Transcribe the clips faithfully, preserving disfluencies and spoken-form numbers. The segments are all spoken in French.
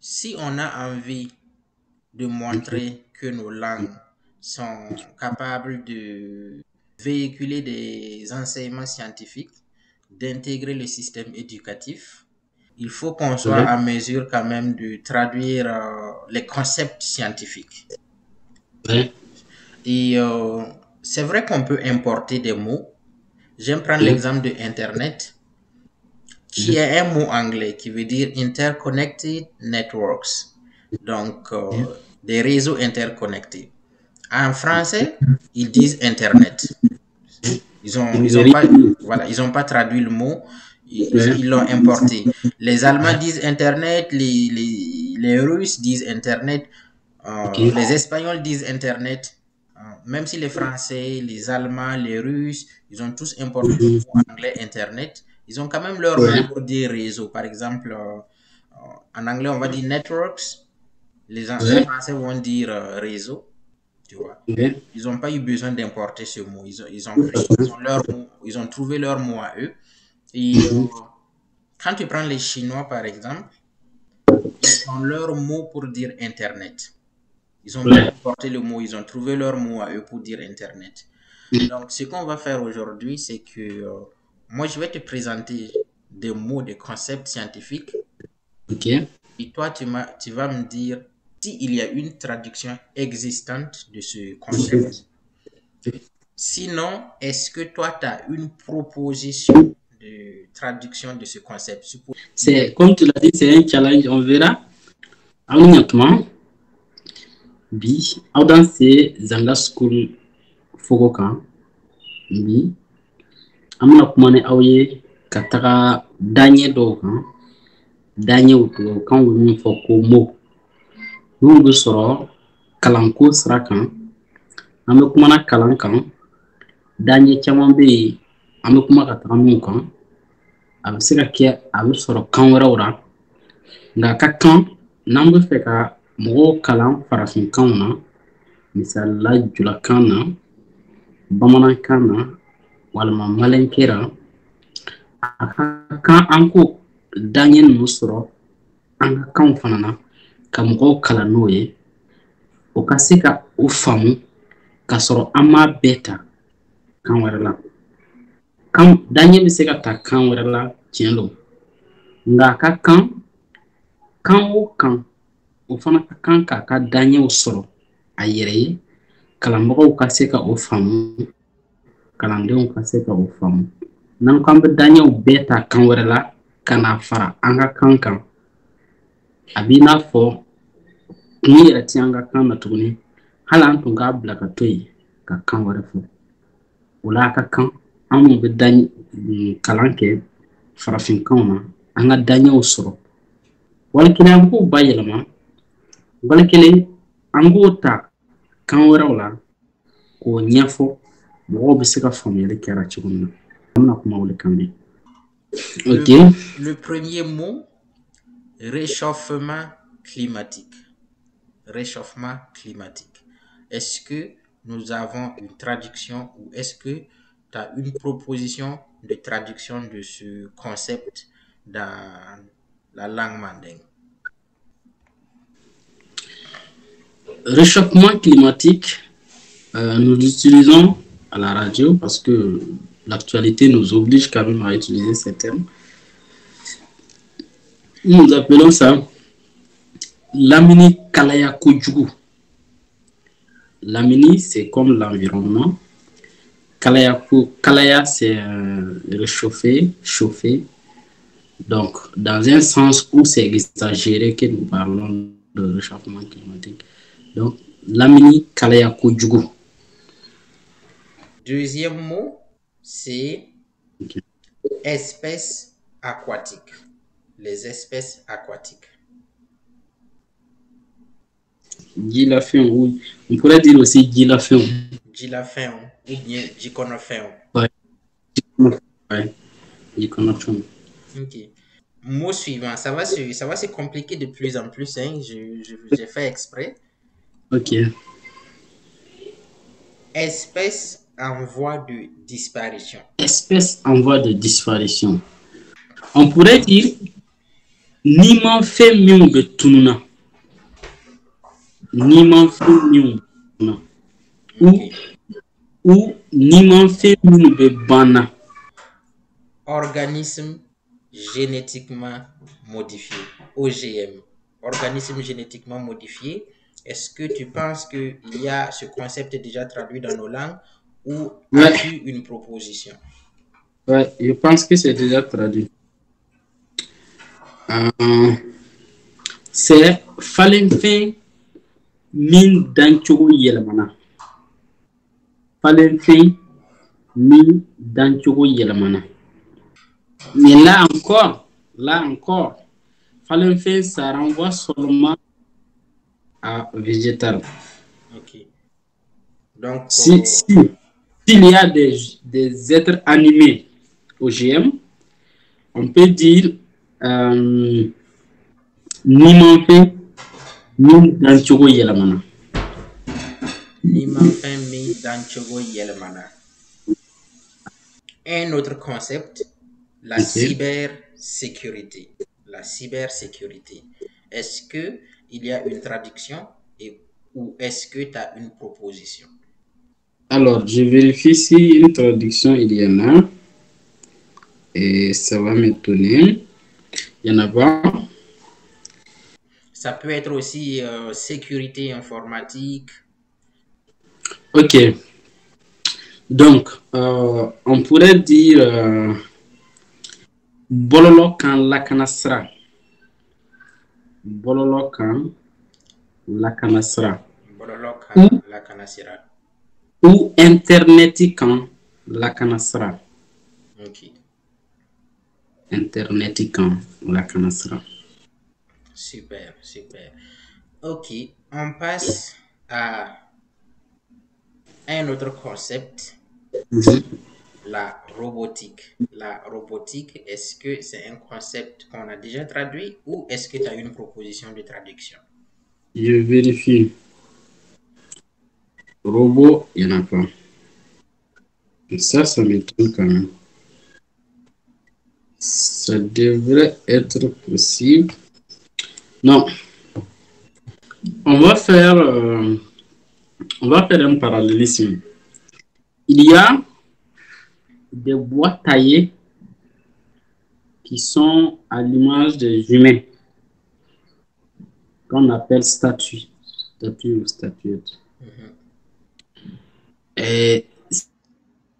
si on a envie de montrer que nos langues sont capables de véhiculer des enseignements scientifiques, d'intégrer le système éducatif, il faut qu'on soit à mesure quand même de traduire euh, les concepts scientifiques. Oui. Et euh, c'est vrai qu'on peut importer des mots. J'aime prendre oui. l'exemple de Internet, qui oui. est un mot anglais qui veut dire Interconnected Networks. Donc, euh, oui. des réseaux interconnectés. En français, ils disent Internet. Ils n'ont ils ont pas, voilà, ils ont pas traduit le mot. Ils l'ont importé. Les Allemands disent Internet, les, les, les Russes disent Internet, euh, okay. les Espagnols disent Internet. Euh, même si les Français, les Allemands, les Russes, ils ont tous importé le mot anglais Internet, ils ont quand même leur ouais. mot des réseaux. Par exemple, euh, euh, en anglais, on va dire networks. Les, ouais. les Français vont dire euh, réseau. Tu vois. Ouais. Ils n'ont pas eu besoin d'importer ce mot. Ils ont, ils ont, ils ont, leur mot, ils ont trouvé leur mot à eux. Et euh, quand tu prends les Chinois, par exemple, ils ont leur mot pour dire Internet. Ils ont ouais. porté le mot, ils ont trouvé leur mot à eux pour dire Internet. Ouais. Donc, ce qu'on va faire aujourd'hui, c'est que euh, moi, je vais te présenter des mots, des concepts scientifiques. Ok. Et toi, tu, tu vas me dire s'il y a une traduction existante de ce concept. Okay. Sinon, est-ce que toi, tu as une proposition de traduction de ce concept? C'est comme tu l'as dit, c'est un challenge. On verra. Aouniakman, bi, audanse zanga school fogokan, bi, amuna kumane aouye katara danye dogan, danye uto kan wimi foko mo, nungu soro kalanko srakan, amu kumana kalankan, danye chamambe. Amu kuma kataka mun kan a bɛ se ka kɛ a bɛ sɔrɔ kan wɛrɛw la nka a ka kan n'an bɛ fɛ ka mɔgɔw kalan farafinkanw na misali la julakan na bamanankan na walima malenkɛ la a ka kan an k'o daɲɛ ninnu sɔrɔ an ka kanw fana na ka mɔgɔw kalan n'o ye o ka se ka o faamu ka sɔrɔ an m'a bɛɛ ta kan wɛrɛ la. Quand Daniel me sera ta quand là tiens l'eau n'aka quand quand au quand au fond quand kaka Daniel au solo ayereye kalambo au kaseka au femme kalambo au kaseka au femme non quand Daniel au beta quand là kana fara anga kanka abina fo ni retianga quand na tourner halantunga blaka toy ka quand wala fo ola ka quand amu be dañ kalanke farafin kauma anga dañe usro walkina ko bayelma walkile angota kanwrawla ko nyafo mo be se ka famille kera ci gonna amna ko mawle kambi. OK, le premier mot, réchauffement climatique. Réchauffement climatique. Est-ce que nous avons une traduction ou est-ce que tu as une proposition de traduction de ce concept dans la langue mandingue? Réchauffement climatique, euh, nous l'utilisons à la radio parce que l'actualité nous oblige quand même à utiliser ces termes. Nous appelons ça Lamini Kalaya Kojugu. Lamini, c'est comme l'environnement. Kalaya, kalaya c'est euh, réchauffer, chauffer. Donc, dans un sens où c'est exagéré que nous parlons de réchauffement climatique. Donc, Lamini Kalaya Kojugu. Deuxième mot, c'est okay. espèces aquatiques. Les espèces aquatiques. Gilaféon, on pourrait dire aussi Gilaféon. Gilaféon. Ou bien Jikonoféon. Oui. Ouais. Jikonoféon. OK. Mot suivant. Ça va se, ça va se compliquer de plus en plus. Hein. Je, je, j'ai fait exprès. OK. Espèce en voie de disparition. Espèce en voie de disparition. On pourrait dire ni m'en fait mieux de tout na ni m'en fait mieux ou ou ni m'en fait mieux de bana organisme génétiquement modifié O G M, organisme génétiquement modifié. Est-ce que tu penses qu'il y a ce concept déjà traduit dans nos langues ou ouais. as-tu une proposition? Oui, je pense que c'est déjà traduit. Euh, c'est Falenfin min dancho yelamana. Falenfin min dancho yelamana. Mais là encore, là encore, Falenfin ça renvoie seulement à végétal. Ok. Donc, si, on... si, s'il y a des, des êtres animés O G M, on peut dire euh, ni manfé, ni danchogo yelamana. Ni manfé, ni danchogo yelamana. Un autre concept, la okay. cybersécurité. La cybersécurité. Est-ce que il y a une traduction et, ou est-ce que tu as une proposition? Alors, je vérifie si une traduction il y en a. Et ça va m'étonner. Il y en a pas. Ça peut être aussi euh, sécurité informatique. Ok. Donc, euh, on pourrait dire euh, Bololo kan lakanasra. Bololokan lakanasra. Bololokan lakanasra. Ou internetikan lakanasra. Ok. Internetikan lakanasra. Super, super. Ok, on passe à un autre concept. Mm-hmm. La robotique. La robotique, est-ce que c'est un concept qu'on a déjà traduit ou est-ce que tu as une proposition de traduction? Je vérifie. Robot, il n'y en a pas. Et ça, ça m'étonne quand même. Ça devrait être possible. Non. On va faire, euh, on va faire un parallélisme. Il y a des bois taillés qui sont à l'image des humains, qu'on appelle statues, statues ou statuettes. Mm-hmm. Et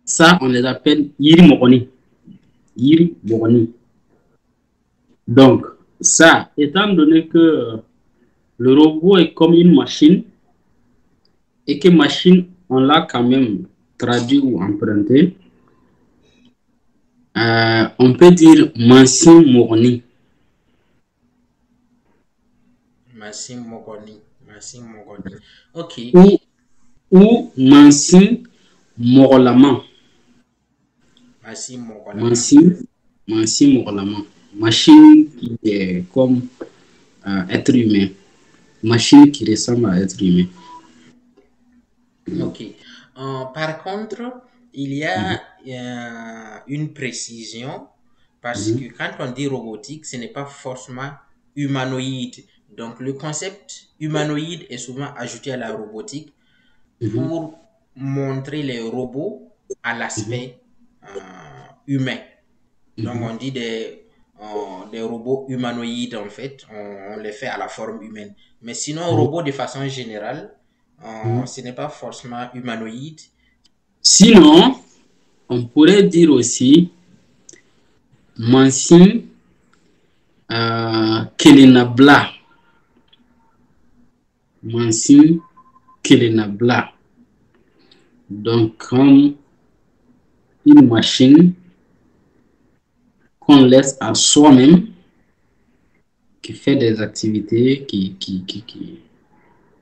ça, on les appelle Yirimogoni. Yirimogoni. Donc, ça, étant donné que le robot est comme une machine, et que machine, on l'a quand même traduit ou emprunté, Euh, on peut dire Mansim Mogoni. Mansim Mogoni. Mansim Mogoni. Ok. Ou, ou Mansim Morolaman. Mansim Morolaman. Mansim, Mansim Morolaman. Machine qui est comme euh, être humain. Machine qui ressemble à être humain. Ok. Euh, par contre, il y a euh, une précision parce mm-hmm. que quand on dit robotique, ce n'est pas forcément humanoïde. Donc, le concept humanoïde est souvent ajouté à la robotique mm-hmm. pour montrer les robots à l'aspect mm-hmm. euh, humain. Mm-hmm. Donc, on dit des, euh, des robots humanoïdes, en fait. On, on les fait à la forme humaine. Mais sinon, mm-hmm. robot, de façon générale, euh, mm-hmm. ce n'est pas forcément humanoïde. Sinon, on pourrait dire aussi Mansim euh, Kelenabla. Mansim Kelenabla. Donc, comme une machine qu'on laisse à soi-même, qui fait des activités, qui, qui, qui, qui,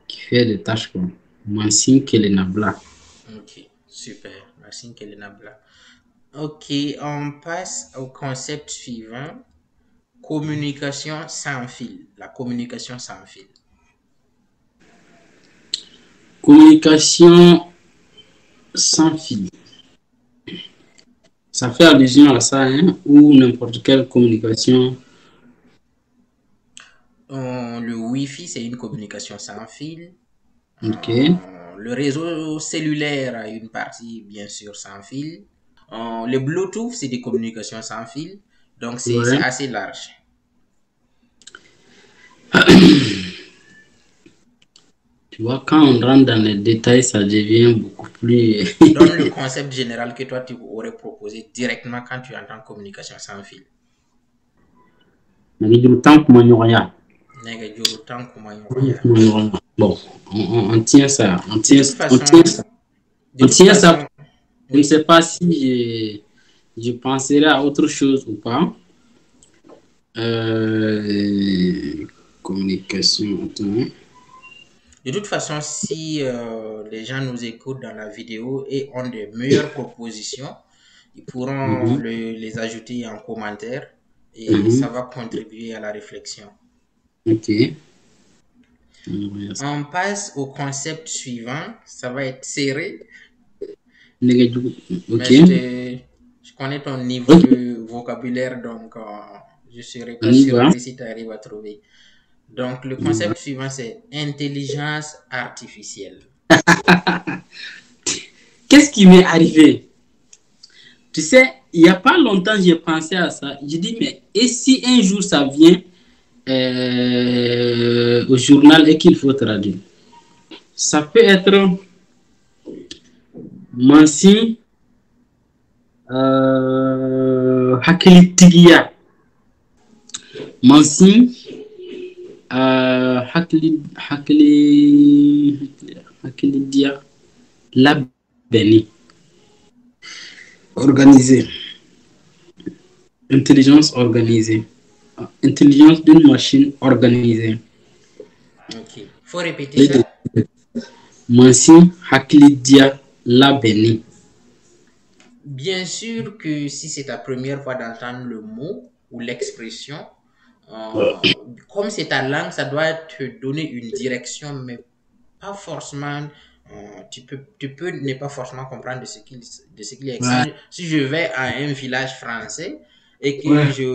qui fait des tâches comme Mansim Kelenabla. Ok. Super, Mansim Kelenabla. Ok, on passe au concept suivant. Communication sans fil. La communication sans fil. Communication sans fil. Ça fait allusion à ça, hein? Ou n'importe quelle communication Euh, le Wi-Fi, c'est une communication sans fil. Ok. Euh, le réseau cellulaire a une partie, bien sûr, sans fil. Euh, le Bluetooth, c'est des communications sans fil. Donc, c'est ouais. assez large. Tu vois, quand on rentre dans les détails, ça devient beaucoup plus... Donne le concept général que toi, tu aurais proposé directement quand tu entends communication sans fil. Bon, on, on tient ça. On tient, façon, on tient ça. On tient façon, ça. Je ne sais pas si je, je penserai à autre chose ou pas. Euh, communication. Attends. De toute façon, si euh, les gens nous écoutent dans la vidéo et ont de meilleures propositions, ils pourront mm-hmm. le, les ajouter en commentaire et mm-hmm. ça va contribuer à la réflexion. Ok. On passe au concept suivant. Ça va être serré. Okay. Je, je connais ton niveau okay. de vocabulaire, donc euh, je serai pas sûr si tu arrives à trouver. Donc, le concept ouais. suivant, c'est intelligence artificielle. Qu'est-ce qui m'est arrivé? Tu sais, il n'y a pas longtemps, j'ai pensé à ça. J'ai dit, mais et si un jour ça vient euh, au journal et qu'il faut traduire? Ça peut être Mansi euh, Hakilitigia. Mansi Euh, Hakli, Hakli, Hakli Dia, la Béni. Organisée. Intelligence organisée. Intelligence d'une machine organisée. Ok. Faut répéter ça. Mansi Hakli Dia, la Béni. Bien sûr que si c'est ta première fois d'entendre le mot ou l'expression, Euh, comme c'est ta langue, ça doit te donner une direction, mais pas forcément, euh, tu peux, tu peux ne pas forcément comprendre de ce qu'il qu est. Ouais. Si je vais à un village français et que ouais. je,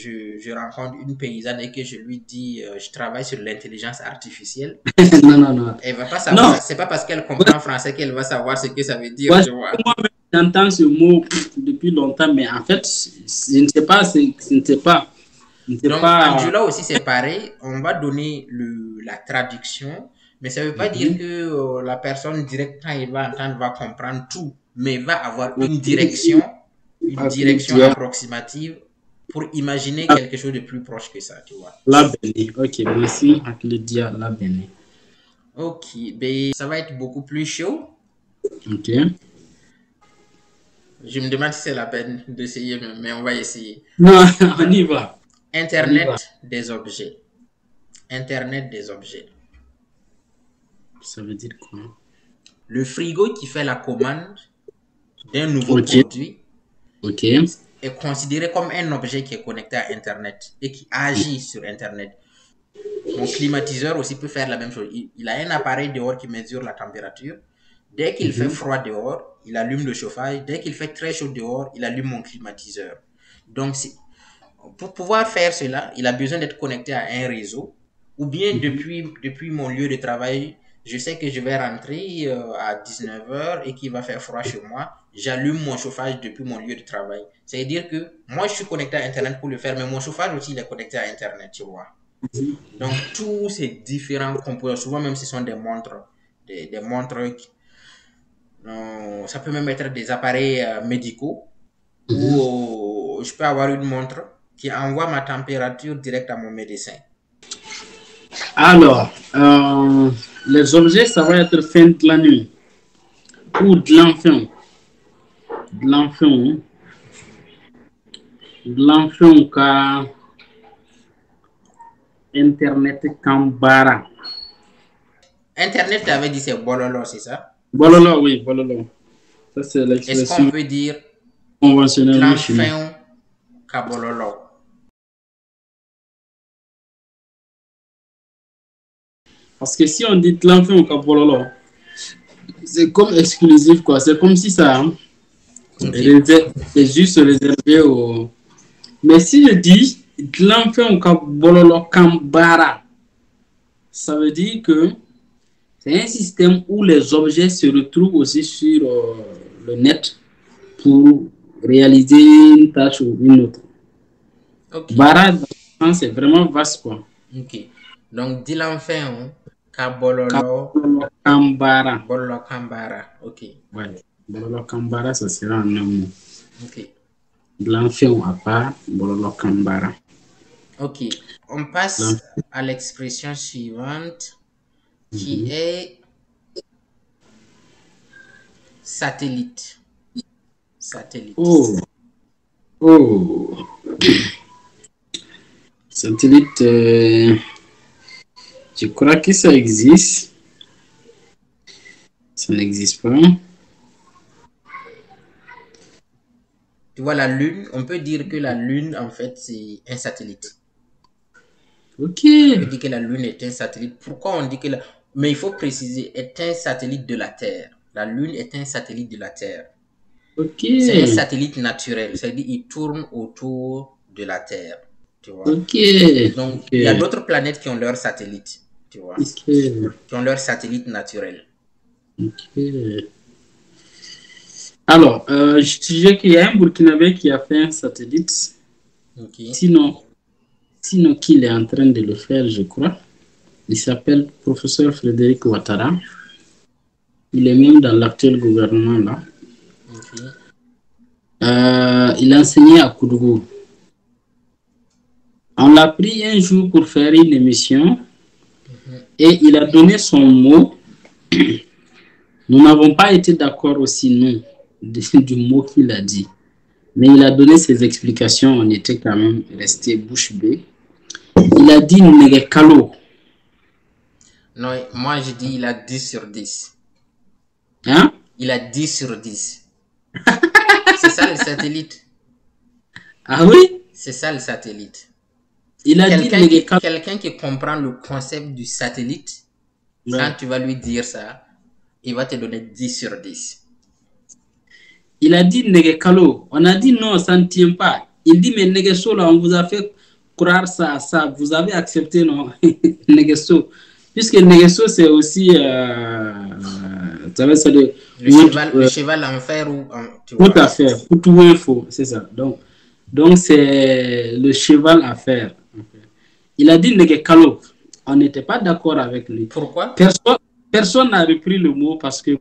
je, je rencontre une paysanne et que je lui dis euh, je travaille sur l'intelligence artificielle, non, non, non. Elle va pas savoir, c'est pas parce qu'elle comprend ouais. français qu'elle va savoir ce que ça veut dire. Ouais. Moi-même, j'entends ce mot depuis longtemps, mais en fait, je ne sais pas, je ne sais pas. Donc, pas... Angela aussi, c'est pareil. On va donner le, la traduction, mais ça ne veut pas mm-hmm. dire que euh, la personne directe, quand elle va entendre, va comprendre tout, mais va avoir une direction, une direction approximative pour imaginer quelque chose de plus proche que ça, tu vois. La Béni. Ok, merci. Claudia, la Béni. Ok, ben, ça va être beaucoup plus chaud. Ok. Je me demande si c'est la peine d'essayer, mais on va essayer. Non, on y va. Internet des objets. Internet des objets. Ça veut dire quoi? Le frigo qui fait la commande d'un nouveau okay. produit okay. est considéré comme un objet qui est connecté à Internet et qui agit mmh. sur Internet. Mon climatiseur aussi peut faire la même chose. Il, il a un appareil dehors qui mesure la température. Dès qu'il mmh. fait froid dehors, il allume le chauffage. Dès qu'il fait très chaud dehors, il allume mon climatiseur. Donc, c'est... Pour pouvoir faire cela, il a besoin d'être connecté à un réseau. Ou bien mm-hmm. depuis, depuis mon lieu de travail, je sais que je vais rentrer euh, à dix-neuf heures et qu'il va faire froid chez moi. J'allume mon chauffage depuis mon lieu de travail. C'est-à-dire que moi, je suis connecté à Internet pour le faire, mais mon chauffage aussi, il est connecté à Internet, tu vois. Mm-hmm. Donc, tous ces différents composants, souvent même ce sont des montres, des, des montres, euh, ça peut même être des appareils euh, médicaux mm-hmm. où euh, je peux avoir une montre qui envoie ma température directe à mon médecin. Alors, euh, les objets, ça va être fin de la nuit ou de l'enfant. De l'enfant. De l'enfant car Internet Kambara. Internet, tu avais dit c'est Bololo, c'est ça? Bololo, oui, Bololo. Ça, c'est l'expression. Est-ce qu'on peut dire conventionnelle l'enfant Kabololo? Parce que si on dit l'enfant ou Kabololo, c'est comme exclusif, quoi. C'est comme si ça, hein, okay. c'est juste réservé au... Mais si je dis ça veut dire que c'est un système où les objets se retrouvent aussi sur euh, le net pour réaliser une tâche ou une autre. Okay. Bara, c'est vraiment vaste, quoi. Ok. Donc, dis-le enfin, Kabololo Kambara. Bololo Kambara, ok. Ouais. Bololo Kambara, ça sera un nom. Ok. L'enfant à part, Bololo Kambara. Ok. On passe à l'expression suivante qui mm-hmm. est satellite. Satellite. Oh. Oh. Satellite, euh, je crois que ça existe. Ça n'existe pas. Tu vois, la Lune, on peut dire que la Lune, en fait, c'est un satellite. Ok. On dit que la Lune est un satellite. Pourquoi on dit que la... Mais il faut préciser, est un satellite de la Terre. La Lune est un satellite de la Terre. Ok. C'est un satellite naturel. C'est-à-dire qu'il tourne autour de la Terre. Tu vois. Ok. Donc, il okay. y a d'autres planètes qui ont leur satellite. Tu vois. Okay. Qui ont leur satellite naturel. Ok. Alors, euh, je disais qu'il y a un Burkinabé qui a fait un satellite. Okay. Sinon... Sinon, qu'il est en train de le faire, je crois. Il s'appelle professeur Frédéric Ouattara. Il est même dans l'actuel gouvernement, là. Okay. Euh, il a enseigné à Koudougou. On l'a pris un jour pour faire une émission mm-hmm. et il a donné son mot. Nous n'avons pas été d'accord aussi, non, du mot qu'il a dit. Mais il a donné ses explications. On était quand même resté bouche bée. Il a dit Negekalo. Non, moi je dis il a dix sur dix. Hein? Il a dix sur dix. C'est ça le satellite. Ah oui? C'est ça le satellite. Il a dit Negekalo. Quelqu'un qui comprend le concept du satellite, ouais. Quand tu vas lui dire ça, il va te donner dix sur dix. Il a dit Negekalo. On a dit non, ça ne tient pas. Il dit mais Negeso, là, on vous a fait croire ça, ça. Vous avez accepté, non? Negeso. Puisque Negeso, c'est aussi. Euh, ça veut dire, le, oui, cheval, euh, le cheval en fer ou. En, tu tout vois, à faire. Tout info, c'est ça. Donc, donc c'est le cheval à fer. Okay. Il a dit Negekalo. On n'était pas d'accord avec lui. Pourquoi? Personne n'a repris le mot parce que.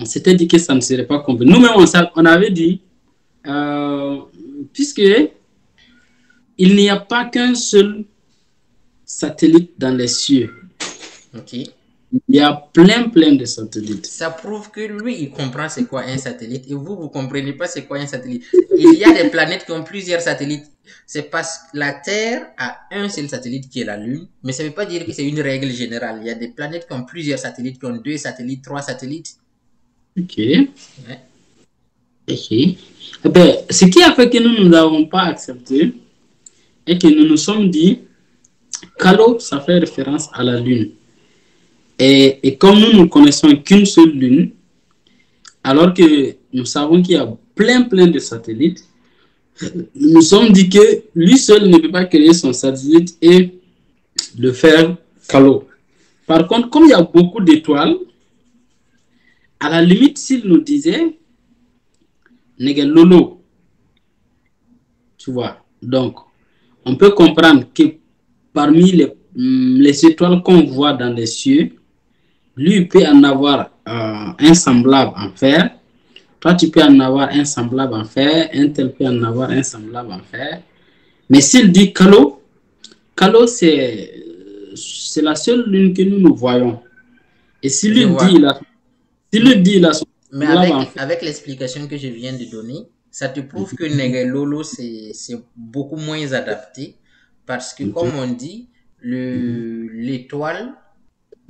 On s'était dit que ça ne serait pas compris. Nous-mêmes, on avait dit, euh, puisque il n'y a pas qu'un seul satellite dans les cieux. Okay. Il y a plein, plein de satellites. Ça prouve que lui, il comprend c'est quoi un satellite. Et vous, vous ne comprenez pas c'est quoi un satellite. Il y a des planètes qui ont plusieurs satellites. C'est parce que la Terre a un seul satellite qui est la Lune. Mais ça ne veut pas dire que c'est une règle générale. Il y a des planètes qui ont plusieurs satellites, qui ont deux satellites, trois satellites. Ok. Ouais. Ok. Eh bien, ce qui a fait que nous n'avons pas accepté et que nous nous sommes dit, Kalo, ça fait référence à la Lune. Et, et comme nous ne connaissons qu'une seule Lune, alors que nous savons qu'il y a plein, plein de satellites, nous nous sommes dit que lui seul ne peut pas créer son satellite et le faire Kalo. Par contre, comme il y a beaucoup d'étoiles, à la limite, s'il nous disait Negelolo, tu vois, donc on peut comprendre que parmi les, les étoiles qu'on voit dans les cieux, lui il peut en avoir euh, un semblable en fer, toi tu peux en avoir un semblable en fer, un tel peut en avoir un semblable en fer, mais s'il dit Kalo, Kalo c'est la seule lune que nous nous voyons, et s'il lui dit il a Si le dit là, mais avec, en fait. Avec l'explication que je viens de donner, ça te prouve que Negelolo, c'est beaucoup moins adapté parce que, mm-hmm. comme on dit, l'étoile,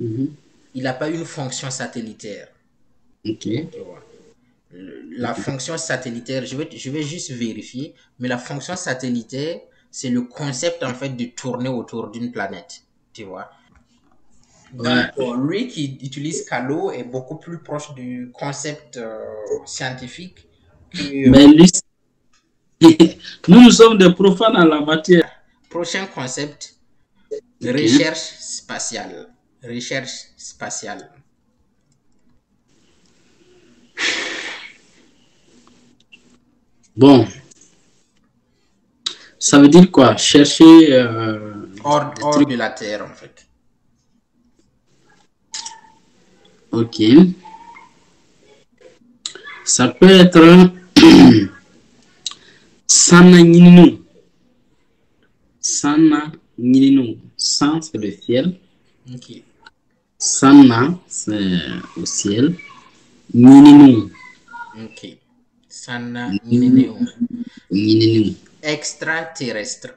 mm-hmm. il n'a pas une fonction satellitaire. Okay. La fonction satellitaire, je vais, je vais juste vérifier, mais la fonction satellitaire, c'est le concept en fait de tourner autour d'une planète, tu vois. Donc, ouais. Lui qui utilise Kalo est beaucoup plus proche du concept euh, scientifique. Que... Mais lui, Nous, nous sommes des profanes en la matière. Prochain concept, okay. Recherche spatiale. Recherche spatiale. Bon. Ça veut dire quoi? Chercher... Euh, hors, hors de la Terre, en fait. Ok. Ça peut être... Sana Ninu. Sana Ninu. San, c'est le ciel. Ok. Sana, c'est au ciel. Ninu. Ok. Sana Ninu. Ninu. Extraterrestre.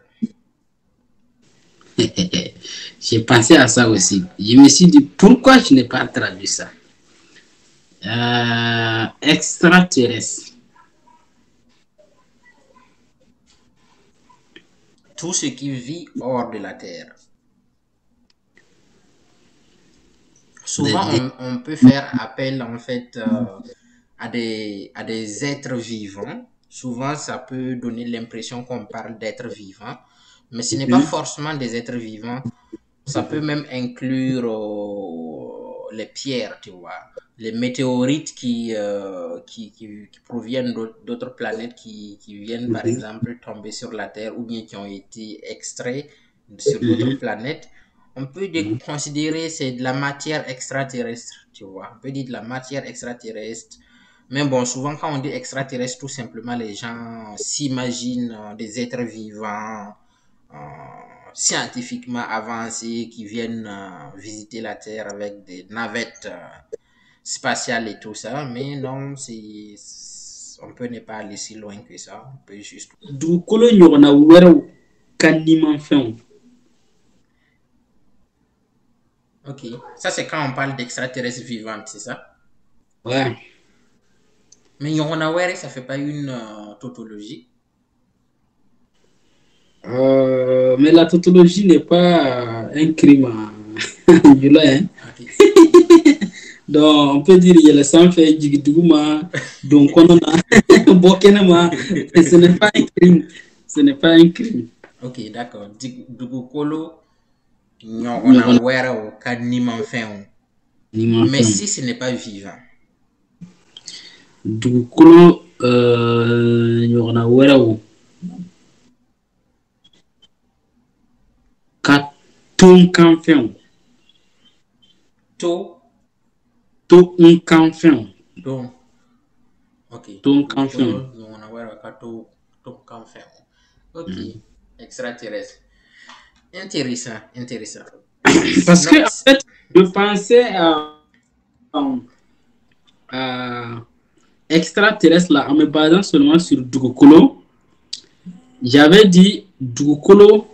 J'ai pensé à ça aussi. Je me suis dit, pourquoi je n'ai pas traduit ça? Euh, extraterrestre. Tout ce qui vit hors de la Terre. Souvent, on, on peut faire appel, en fait, euh, à, des, à des êtres vivants. Souvent, ça peut donner l'impression qu'on parle d'êtres vivants, mais ce n'est pas forcément des êtres vivants. Ça peut même inclure euh, les pierres, tu vois, les météorites qui, euh, qui, qui, qui proviennent d'autres planètes, qui, qui viennent, par exemple, tomber sur la Terre ou bien qui ont été extraits sur d'autres planètes. On peut considérer que c'est de la matière extraterrestre, tu vois. On peut dire de la matière extraterrestre. Mais bon, souvent quand on dit extraterrestre, tout simplement les gens s'imaginent euh, des êtres vivants euh, scientifiquement avancés qui viennent euh, visiter la Terre avec des navettes euh, spatiales et tout ça. Mais non, c'est on peut ne pas aller si loin que ça. On peut juste. Ok, ça c'est quand on parle d'extraterrestre vivante, c'est ça? Ouais. Mais Yoronawere, ça ne fait pas une euh, tautologie. Euh, mais la tautologie n'est pas euh, un crime en hein? Okay. Donc, on peut dire qu'il y a le sang fait du Douma, donc on a Bokenema. Ce n'est pas un crime. Ce n'est pas un crime. Ok, d'accord. Dougukolo, Yoronawere, au cas Nimanfeon. Mais si ce n'est pas vivant. Du coup, euh, il y en a où? Tout campion. Tout. Tout un campion. Tout. Ok. Tout campion. Il y en a où? Tout campion. Ok. Extraterrestre. Intéressant, intéressant. Parce que en fait, je pensais à. à extraterrestre là, en me basant seulement sur Dougokolo, j'avais dit Dougokolo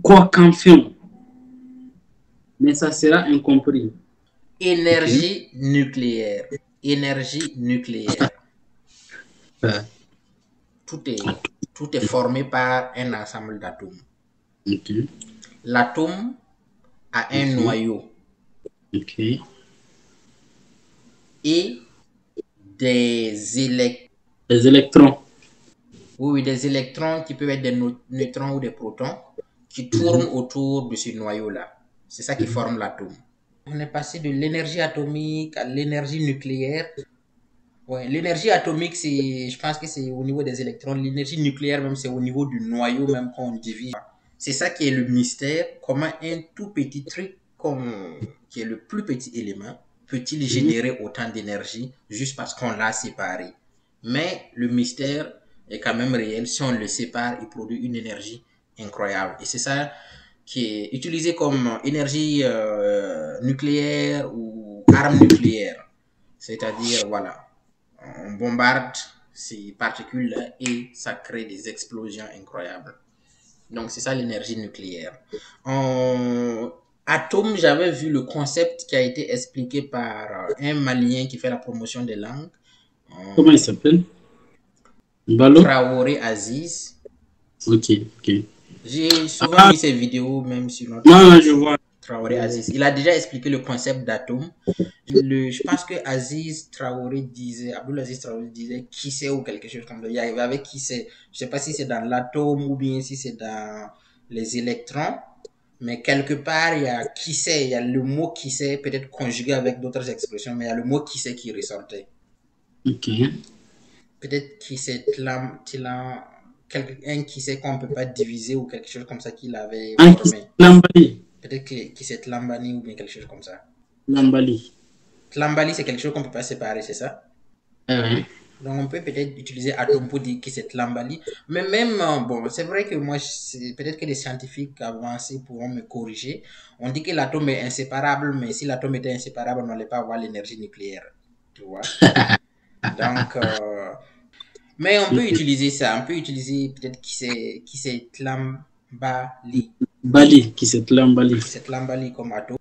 quoi campion, mais ça sera incompris. Énergie okay. nucléaire, énergie nucléaire. Ouais. Tout est tout est formé par un ensemble d'atomes. Okay. L'atome a okay. un noyau. Ok. Et des électrons. Des électrons. Oui, des électrons qui peuvent être des neutrons ou des protons qui tournent autour de ce noyau-là. C'est ça qui forme l'atome. On est passé de l'énergie atomique à l'énergie nucléaire. Ouais, l'énergie atomique, c'est, je pense que c'est au niveau des électrons. L'énergie nucléaire, même, c'est au niveau du noyau, même quand on divise. C'est ça qui est le mystère. Comment un tout petit truc, comme, qui est le plus petit élément, peut-il générer autant d'énergie juste parce qu'on l'a séparé? Mais le mystère est quand même réel. Si on le sépare, il produit une énergie incroyable. Et c'est ça qui est utilisé comme énergie euh, nucléaire ou arme nucléaire. C'est-à-dire, voilà, on bombarde ces particules-là et ça crée des explosions incroyables. Donc, c'est ça l'énergie nucléaire. On... Atome, j'avais vu le concept qui a été expliqué par un Malien qui fait la promotion des langues. Comment il s'appelle? Traoré Aziz. Ok, ok. J'ai souvent ah. vu ces vidéos, même sur notre... Non, je vois. Traoré Aziz. Il a déjà expliqué le concept d'atome. Je pense que Aziz Traoré disait, Abdul Aziz Traoré disait qui c'est ou quelque chose comme ça. Il arrivait avec qui c'est. Je sais pas si c'est dans l'atome ou bien si c'est dans les électrons. Mais quelque part, il y a qui c'est, il y a le mot qui c'est, peut-être conjugué avec d'autres expressions, mais il y a le mot qui c'est qui ressortait. Ok. Peut-être qui c'est, un qui c'est qu'on ne peut pas diviser ou quelque chose comme ça qu'il avait formé. Lambali. Peut-être qui c'est Lambali ou bien quelque chose comme ça. Lambali. Lambali, c'est quelque chose qu'on ne peut pas séparer, c'est ça? Oui. Donc, on peut peut-être utiliser atome pour dire que c'est Lambali. Mais même, bon, c'est vrai que moi, peut-être que les scientifiques avancés pourront me corriger. On dit que l'atome est inséparable, mais si l'atome était inséparable, on n'allait pas avoir l'énergie nucléaire. Tu vois? Donc, euh, mais on peut utiliser ça. On peut utiliser peut-être qui c'est qui c'est Lambali. Bali, qui c'est Lambali. C'est Lambali comme atome.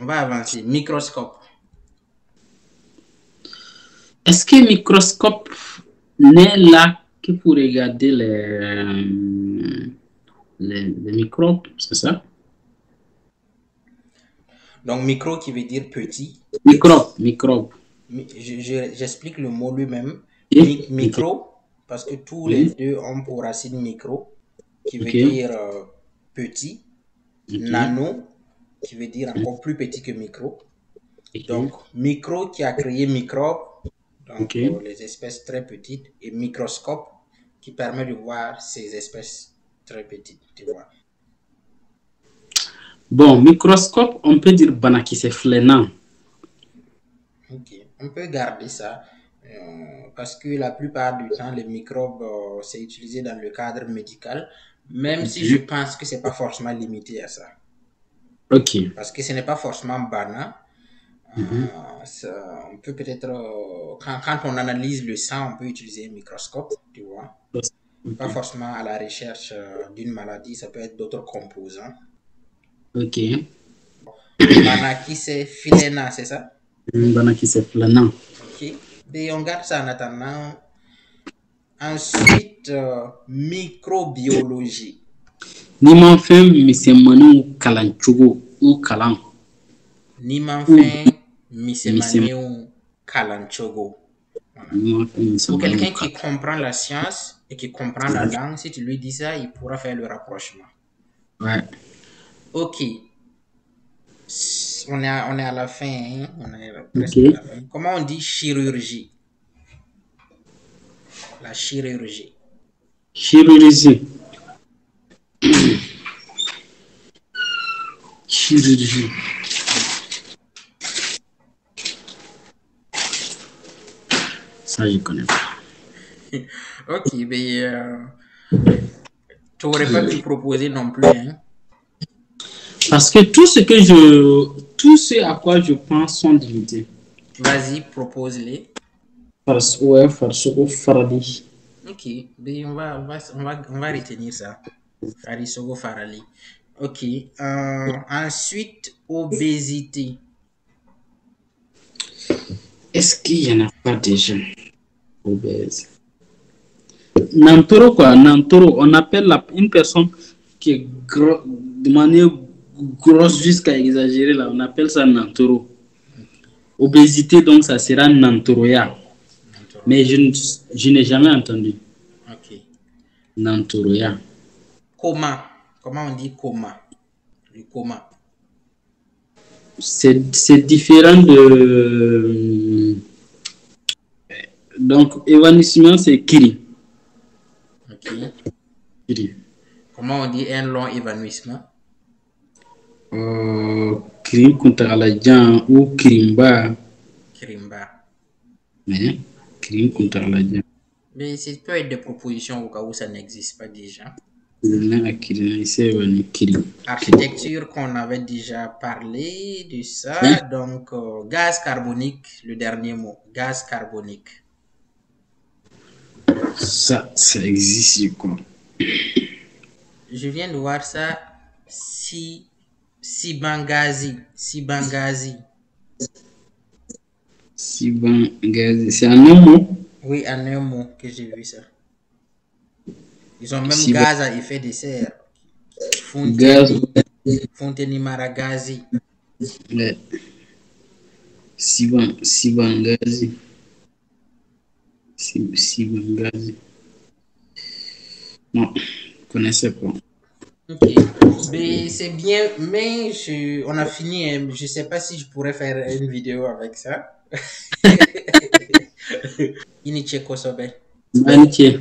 On va avancer. Microscope. Est-ce que microscope n'est là que pour regarder les, les, les microbes, c'est ça? Donc, micro qui veut dire petit. Microbe, microbe. Je, je, j'explique le mot lui-même. Mi micro, parce que tous oui. les deux ont pour racine micro, qui veut okay. dire euh, petit. Okay. Nano, qui veut dire encore plus petit que micro. Okay. Donc, micro qui a créé microbe. Donc, okay. euh, les espèces très petites et microscope qui permet de voir ces espèces très petites, tu vois. Bon, microscope, on peut dire banaki, c'est flânant. Ok, on peut garder ça euh, parce que la plupart du temps, les microbes, euh, c'est utilisé dans le cadre médical, même okay. si je pense que ce n'est pas forcément limité à ça. Ok. Parce que ce n'est pas forcément banal. Mm-hmm. euh, ça, on peut peut-être, euh, quand, quand on analyse le sang, on peut utiliser un microscope, tu vois. Okay. Pas forcément à la recherche euh, d'une maladie, ça peut être d'autres composants. Ok. Banaki, c'est flânant, c'est ça? Banaki, c'est flânant. Ok. Et on garde ça en attendant. Ensuite, euh, microbiologie. Ni m'en fait, mais c'est manou kalanchugo ou kalan. Ni m'en fait. Misemaneo Kalanchogo. Voilà. Pour quelqu'un qui comprend la science et qui comprend la langue, si tu lui dis ça, il pourra faire le rapprochement. Ouais. Ok. On est à, on est à la fin. Hein? On est presque okay. à la fin. Comment on dit chirurgie? La chirurgie. Chirurgie. Chirurgie. Ça, je connais pas. Ok, mais euh, tu n'aurais pas pu proposer non plus. Hein? Parce que tout ce que je, tout ce à quoi je pense sont limités. Vas-y, propose-les. Parce ouais, farsogo farali. Ok, mais on va, on va, on va, on va retenir ça. Farsogo farali. Ok. Euh, ensuite, obésité. Est-ce qu'il y en a pas des gens obèses? Nantoro, quoi. Nantoro, on appelle la, une personne qui est gros, de manière grosse jusqu'à exagérer, là, on appelle ça Nantoro. Obésité, donc, ça sera Nantoroya. Nantoro. Mais je, je n'ai jamais entendu. Ok. Nantoroya. Coma. Comment on dit coma? Le coma. C'est différent de... Donc, évanouissement, c'est kiri. Ok. Kiri. Comment on dit un long évanouissement? Euh, kiri contre la jambe ou kirimba. Kirimba. Mais, kiri contre la jambe. Mais ça peut être des propositions au cas où ça n'existe pas déjà. Architecture qu'on avait déjà parlé de ça, oui. donc euh, gaz carbonique, le dernier mot, gaz carbonique. Ça, ça existe quoi? Je viens de voir ça, si, si Bangazi, si Bangazi. Si Bangazi, c'est un mot? Oui, un mot que j'ai vu ça. Ils ont même si gaz à effet de serre. Gaz, Fontaine Maragazi, Siban, Sibangazi, Sibangazi. Non, je ne connaissais pas. Ok, c'est bien, mais je, on a fini. Je ne sais pas si je pourrais faire une vidéo avec ça. Initie Kosobe. Initie.